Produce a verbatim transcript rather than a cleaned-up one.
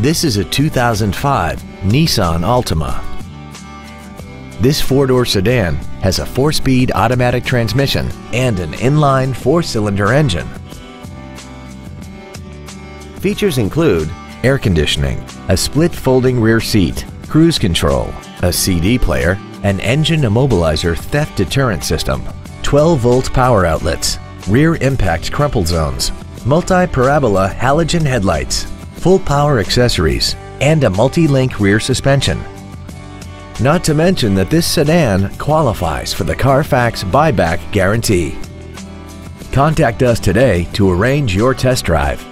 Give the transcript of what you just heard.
This is a two thousand five Nissan Altima. This four-door sedan has a four-speed automatic transmission and an inline four-cylinder engine. Features include air conditioning, a split folding rear seat, cruise control, a C D player, an engine immobilizer theft deterrent system, twelve volt power outlets, rear impact crumple zones, multi-parabola halogen headlights, full power accessories, and a multi-link rear suspension. Not to mention that this sedan qualifies for the Carfax buyback guarantee. Contact us today to arrange your test drive.